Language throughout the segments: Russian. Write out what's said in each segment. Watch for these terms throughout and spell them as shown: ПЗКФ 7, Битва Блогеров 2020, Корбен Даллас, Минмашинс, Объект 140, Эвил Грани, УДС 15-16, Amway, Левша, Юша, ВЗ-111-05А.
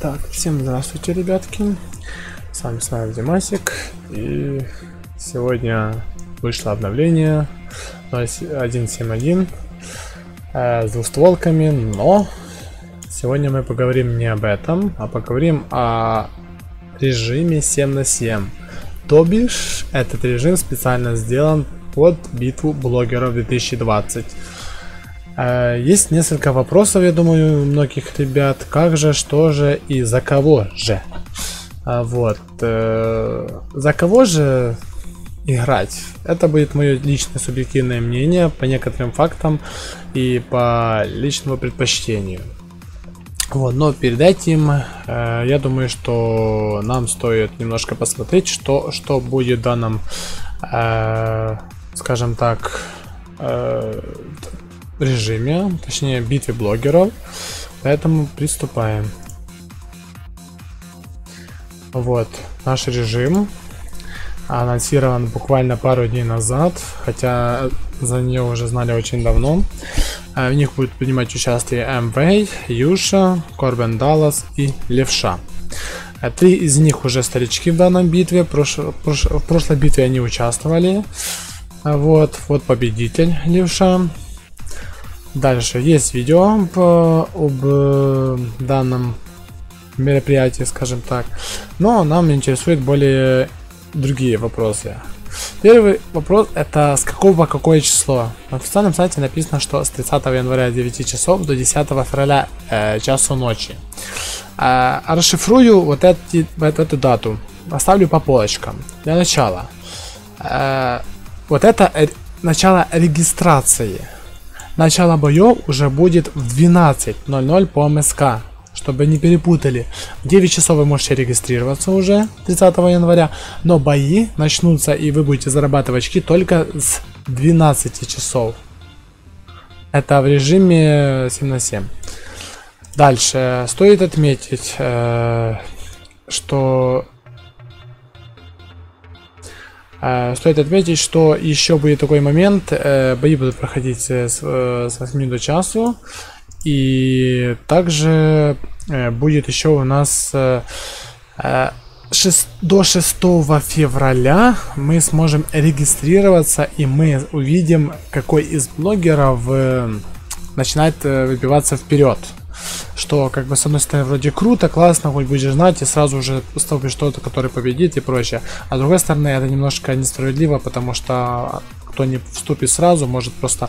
Так, всем здравствуйте, ребятки. С вами Димасик. И сегодня вышло обновление 1.7.1 с двустволками, но сегодня мы поговорим не об этом, а поговорим о режиме 7 на 7. То бишь, этот режим специально сделан под битву блогеров 2020. Есть несколько вопросов, я думаю, у многих ребят. Как же, что же и за кого же? Вот. За кого же играть? Это будет мое личное субъективное мнение по некоторым фактам и по личному предпочтению. Вот, но перед этим, я думаю, что нам стоит немножко посмотреть, что будет в данном, скажем так, режиме, точнее битве блогеров, поэтому приступаем. Вот наш режим анонсирован буквально пару дней назад, хотя за нее уже знали очень давно. В них будут принимать участие Amway, Юша, Корбен Даллас и Левша. Три из них уже старички в данном битве, в прошлой битве они участвовали. Вот победитель Левша. Дальше есть видео об данном мероприятии, скажем так, но нам интересуют более другие вопросы. Первый вопрос — это с какого какое число. На официальном сайте написано, что с 30 января 9 часов до 10 февраля часу ночи. Расшифрую вот эту дату, оставлю по полочкам. Для начала вот это начало регистрации. Начало боев уже будет в 12:00 по МСК, чтобы не перепутали. В 9 часов вы можете регистрироваться уже 30 января, но бои начнутся и вы будете зарабатывать очки только с 12 часов. Это в режиме 7 на 7. Дальше стоит отметить, что еще будет такой момент. Бои будут проходить с 8 до часу. И также будет еще у нас до 6 февраля мы сможем регистрироваться, и мы увидим, какой из блогеров начинает выбиваться вперед. Что, как бы, с одной стороны, вроде круто, классно, хоть будешь знать и сразу же столбишь что-то, который победит и прочее. А с другой стороны, это немножко несправедливо, потому что кто не вступит сразу, может просто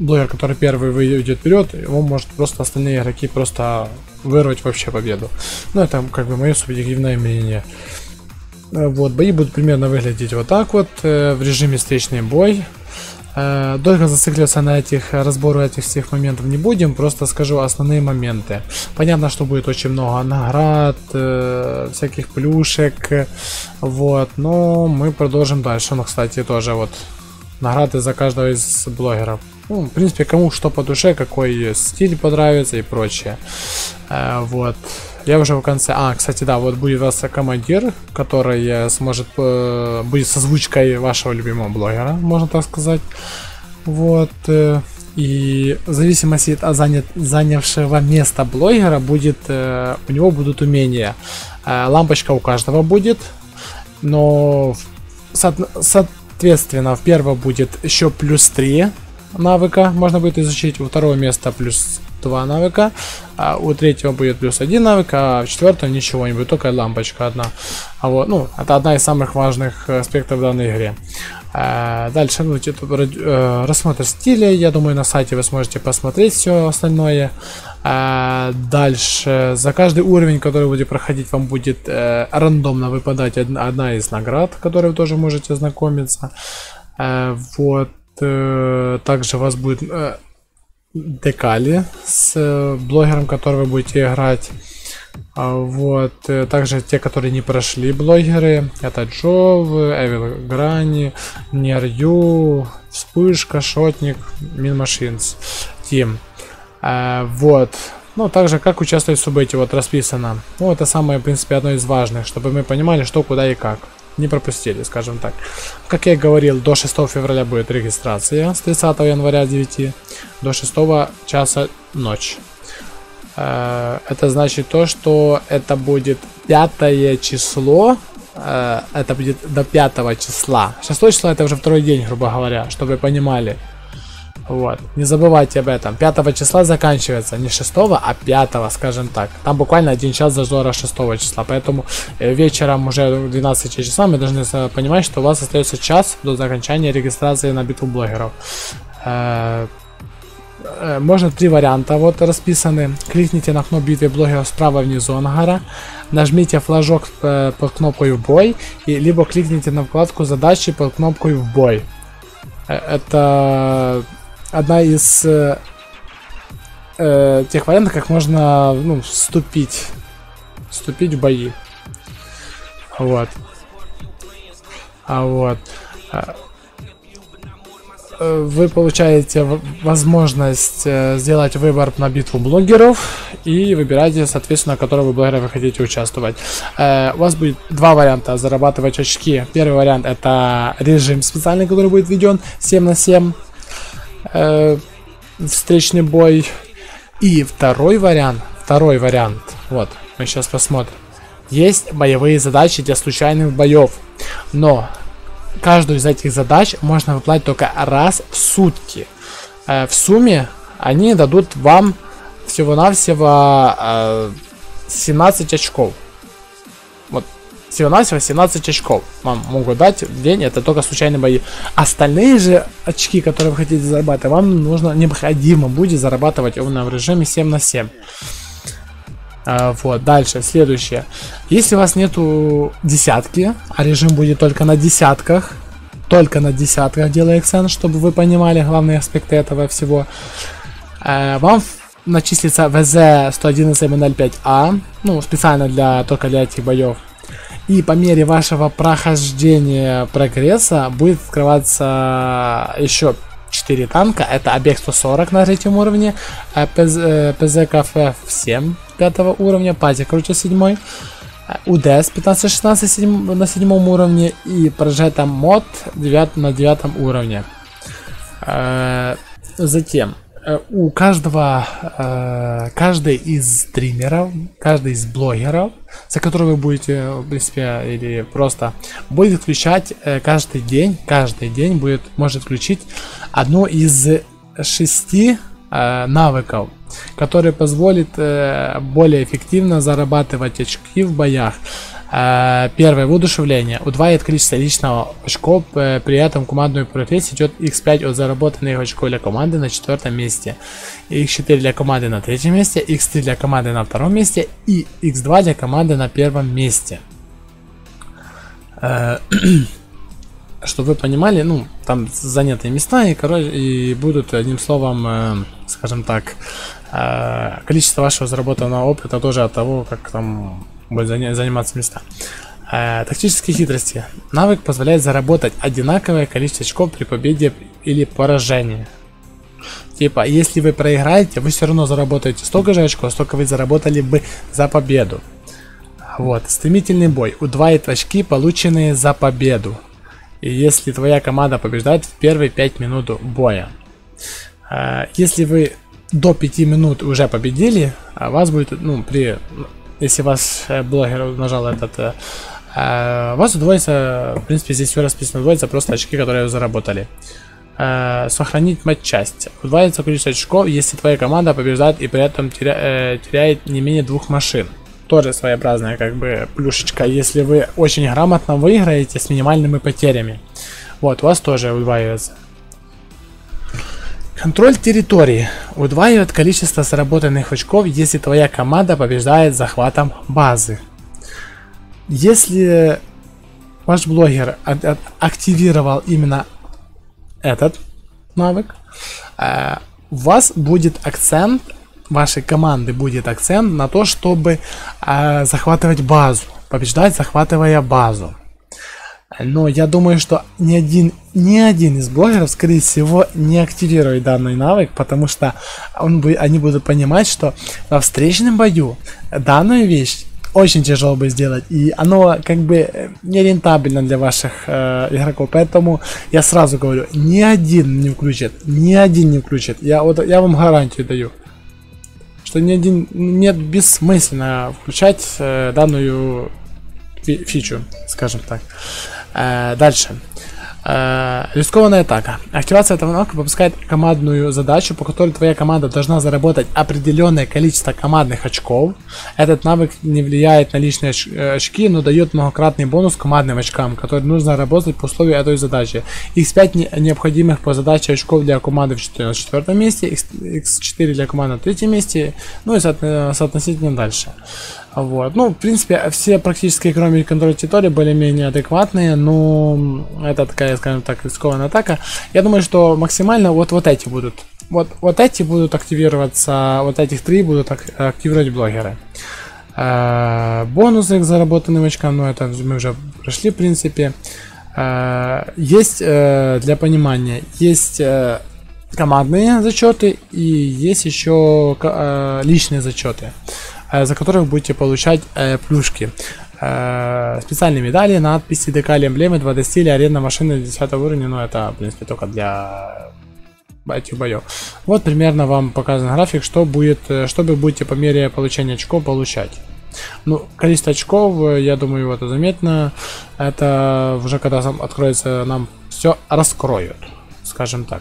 блогер, который первый выйдет вперед, его может просто остальные игроки просто вырвать вообще победу. Ну, это как бы мое субъективное мнение. Вот, бои будут примерно выглядеть вот так вот, в режиме встречный бой. Долго зацикливаться на разбору этих всех моментов не будем, просто скажу основные моменты. Понятно, что будет очень много наград, всяких плюшек, вот, но мы продолжим дальше. Ну, кстати, тоже вот награды за каждого из блогеров. Ну, в принципе, кому что по душе, какой стиль понравится и прочее. Вот. Я уже в конце. Кстати, да, вот будет у вас командир, который сможет быть с озвучкой вашего любимого блогера, можно так сказать. Вот. И в зависимости от занявшего места блогера будет, у него будут умения. Лампочка у каждого будет, но соответственно, в первого будет еще плюс 3 навыка, можно будет изучить, у второго места плюс 2 навыка, а у третьего будет плюс 1 навык, а в четвертом ничего не будет, только лампочка одна. А вот, ну, это одна из самых важных аспектов данной игре. Дальше, ну, рассмотр стиля, я думаю, на сайте вы сможете посмотреть все остальное. Дальше, за каждый уровень, который будет проходить, вам будет рандомно выпадать одна из наград, которой вы тоже можете ознакомиться. Вот, также у вас будет декали с блогером, которого вы будете играть. Вот, также те, которые не прошли блогеры, это Джов, Эвил Грани, Нерью, Вспышка, Шотник, Минмашинс, Тим. Вот. Ну, также как участвовать в событии, вот расписано. Ну, это самое, в принципе, одно из важных, чтобы мы понимали, что, куда и как. Не пропустили, скажем так. Как я и говорил, до 6 февраля будет регистрация, с 30 января 9 до 6 часа ночи. Это значит то, что это будет 5 число. Это будет до 5 числа. 6 числа это уже второй день, грубо говоря, чтобы вы понимали. Вот. Не забывайте об этом. 5 числа заканчивается. Не 6, а 5, скажем так. Там буквально 1 час зажора 6 числа. Поэтому вечером уже в 12 часам вы должны понимать, что у вас остается час до окончания регистрации на битву блогеров. Можно 3 варианта вот расписаны. Кликните на окно битвы блогеров справа внизу ангара, нажмите флажок под кнопкой в бой, и либо кликните на вкладку задачи под кнопкой в бой. Это одна из тех вариантов, как можно, ну, вступить в бои. Вот. Вы получаете возможность сделать выбор на битву блогеров и выбираете, соответственно, которого блогера вы хотите участвовать. У вас будет 2 варианта зарабатывать очки. Первый вариант — это режим специальный, который будет введен 7 на 7, встречный бой. И второй вариант, вот мы сейчас посмотрим, есть боевые задачи для случайных боев, но каждую из этих задач можно выполнять только раз в сутки. В сумме они дадут вам всего-навсего 17 очков. Вот, всего-навсего 17 очков вам могут дать в день, это только случайные бои. Остальные же очки, которые вы хотите зарабатывать, вам необходимо будет зарабатывать именно в режиме 7 на 7. Вот, дальше, следующее. Если у вас нету десятки, а режим будет только на десятках делай акцент, чтобы вы понимали главные аспекты этого всего, вам начислится ВЗ-111-05А, ну, специально только для этих боев. И по мере вашего прохождения прогресса будет открываться еще 4 танка. Это Объект 140 на 3 уровне, ПЗКФ 7 5 уровня, пазик круче 7, УДС 15-16 на 7 уровне и Проджект Мод 9 на 9 уровне. Затем у каждый из стримеров, каждый из блогеров, за которого вы будете, в принципе, или просто будет включать каждый день может включить одну из 6 навыков, который позволит более эффективно зарабатывать очки в боях. Первое — воодушевление. Удваивает количество личного очков, при этом командную профессию идет x5 от заработанных очков для команды на 4 месте, x4 для команды на 3 месте, x3 для команды на 2 месте и x2 для команды на 1 месте. Чтобы вы понимали, ну, там занятые места, и, короче, и будут, одним словом, скажем так, количество вашего заработанного опыта тоже от того, как там будет заниматься места. Тактические хитрости. Навык позволяет заработать одинаковое количество очков при победе или поражении. Типа, если вы проиграете, вы все равно заработаете столько же очков, столько вы заработали бы за победу. Вот. Стремительный бой. Удваивает очки, полученные за победу. И если твоя команда побеждает в первые 5 минут боя. Если вы до 5 минут уже победили, вас будет, ну, если вас блогер нажал этот, вас удвоится, в принципе, здесь все расписано, удвоится просто очки, которые вы заработали. Сохранить матчасть. Удваивается количество очков, если твоя команда побеждает и при этом теряет не менее 2 машин. Тоже своеобразная, как бы, плюшечка, если вы очень грамотно выиграете с минимальными потерями. Вот, у вас тоже удваивается. Контроль территории. Удваивает количество сработанных очков, если твоя команда побеждает захватом базы. Если ваш блогер активировал именно этот навык, у вас будет акцент, вашей команды будет акцент на то, чтобы захватывать базу, побеждать, захватывая базу. Но я думаю, что ни один из блогеров, скорее всего, не активирует данный навык, потому что они будут понимать, что во встречном бою данную вещь очень тяжело бы сделать, и оно как бы не рентабельно для ваших игроков. Поэтому я сразу говорю, ни один не включит, я вам гарантию даю. что нет бессмысленно включать данную фичу, скажем так. Дальше. Рискованная атака. Активация этого навыка выпускает командную задачу, по которой твоя команда должна заработать определенное количество командных очков. Этот навык не влияет на личные очки, но дает многократный бонус командным очкам, которые нужно работать по условию этой задачи. X5 необходимых по задаче очков для команды на 4 месте, X4 для команды на 3 месте, ну и соотносительно дальше. Вот. Ну, в принципе, все практически, кроме контроля территории, более-менее адекватные, но это такая, скажем так, рискованная атака. Я думаю, что максимально вот эти будут. Вот эти будут активироваться, вот этих три будут активировать блогеры. Бонусы к заработанным очкам, ну, это мы уже прошли, в принципе. Есть, для понимания, есть командные зачеты и есть еще личные зачеты, за которые вы будете получать плюшки. Специальные медали, надписи, декали, эмблемы, 2D стиля, арена машины 10 уровня, но это, в принципе, только для этих боев. Вот примерно вам показан график, что будет, что вы будете по мере получения очков получать. Ну, количество очков, я думаю, вот это заметно. Это уже когда сам откроется, нам все раскроют, скажем так.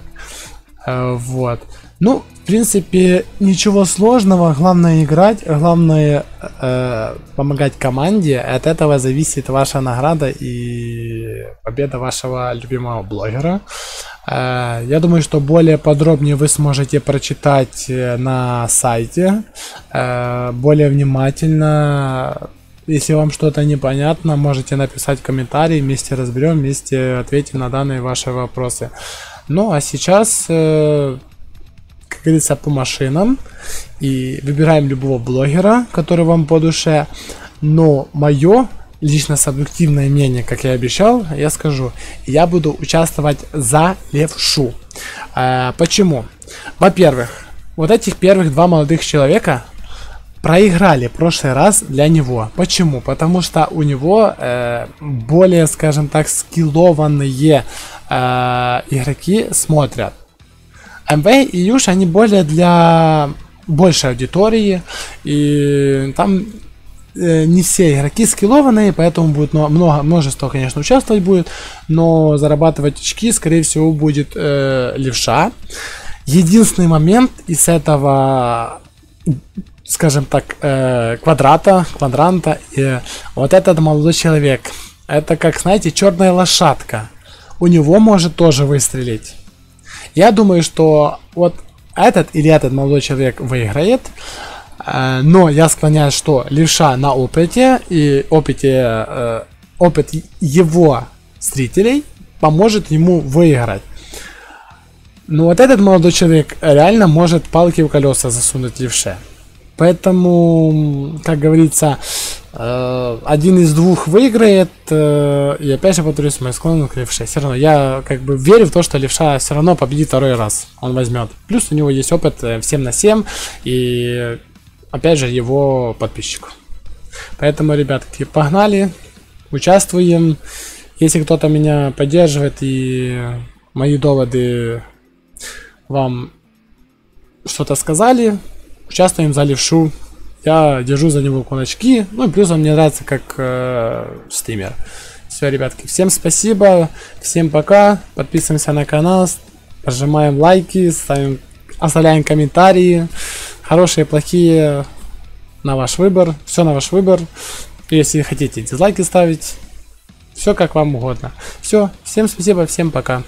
Вот. Ну, в принципе, ничего сложного, главное играть, главное помогать команде, от этого зависит ваша награда и победа вашего любимого блогера. Я думаю, что более подробнее вы сможете прочитать на сайте, более внимательно. Если вам что-то непонятно, можете написать комментарий, вместе разберем, вместе ответим на данные ваши вопросы. Ну, а сейчас... как говорится, по машинам и выбираем любого блогера, который вам по душе. Но мое лично субъективное мнение, как я обещал, я скажу, я буду участвовать за Левшу. Почему? Во-первых, вот этих первых два молодых человека проиграли в прошлый раз для него. Почему? Потому что у него более, скажем так, скиллованные игроки смотрят. Amway и Юша, они более для большей аудитории, и там не все игроки скиллованные, поэтому будет множество, конечно, участвовать будет, но зарабатывать очки, скорее всего, будет Левша. Единственный момент из этого, скажем так, квадранта, вот этот молодой человек, это, как знаете, черная лошадка, у него может тоже выстрелить. Я думаю, что вот этот или этот молодой человек выиграет, но я склоняюсь, что Левша на опыте, и опыт его зрителей поможет ему выиграть. Но вот этот молодой человек реально может палки в колеса засунуть Левше. Поэтому, как говорится, один из двух выиграет, и опять же повторюсь, мы склонны к Левше. Все равно я как бы верю в то, что Левша все равно победит второй раз, он возьмет. Плюс у него есть опыт 7/7 и опять же его подписчиков. Поэтому, ребятки, погнали, участвуем. Если кто-то меня поддерживает и мои доводы вам что-то сказали, участвуем за Левшу, я держу за него кулачки, ну и плюс он мне нравится как стример. Все, ребятки, всем спасибо, всем пока, подписываемся на канал, прожимаем лайки, оставляем комментарии, хорошие, плохие, на ваш выбор, все на ваш выбор, если хотите дизлайки ставить, все как вам угодно. Все, всем спасибо, всем пока.